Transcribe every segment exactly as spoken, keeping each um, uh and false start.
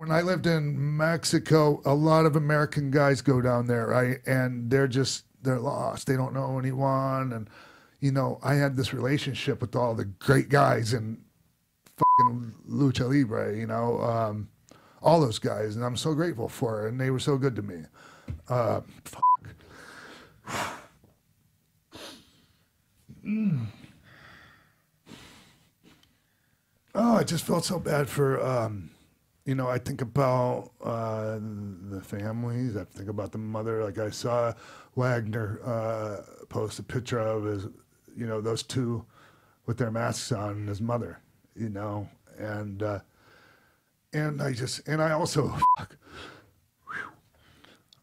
When I lived in Mexico, a lot of American guys go down there, right? And they're just, they're lost. They don't know anyone. And, you know, I had this relationship with all the great guys in fucking Lucha Libre, you know, um, all those guys. And I'm so grateful for it. And they were so good to me. Uh, fuck. Mm. Oh, I just felt so bad for... Um, You know, I think about uh, the families. I think about the mother. Like I saw Wagner uh, post a picture of his, you know, those two with their masks on and his mother, you know, and uh, and I just and I also fuck,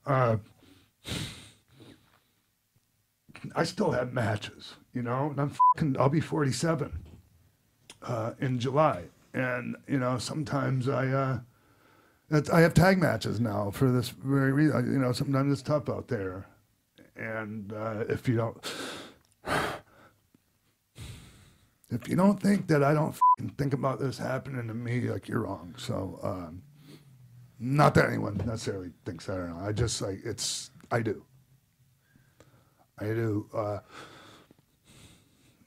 uh, I still have matches, you know, and I'm fucking, I'll be forty-seven uh, in July. And, you know, sometimes I uh, I have tag matches now for this very reason. You know, sometimes it's tough out there. And uh, if you don't, if you don't think that I don't f***ing think about this happening to me, like, you're wrong. So, um, not that anyone necessarily thinks that or not. I just, like, it's, I do. I do. Uh,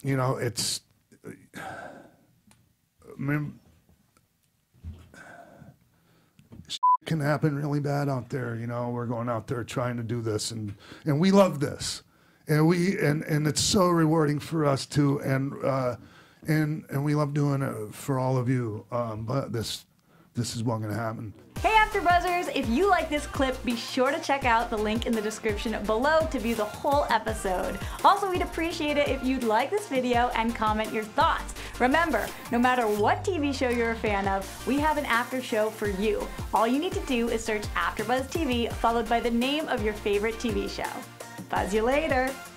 you know, it's... Uh, I mean, shit can happen really bad out there. You know, we're going out there trying to do this, and and we love this, and we and and it's so rewarding for us too, and uh, and and we love doing it for all of you. Um, but this this is what's gonna happen. Hey, AfterBuzzers! If you like this clip, be sure to check out the link in the description below to view the whole episode. Also, we'd appreciate it if you'd like this video and comment your thoughts. Remember, no matter what T V show you're a fan of, we have an after show for you. All you need to do is search AfterBuzz T V followed by the name of your favorite T V show. Buzz you later.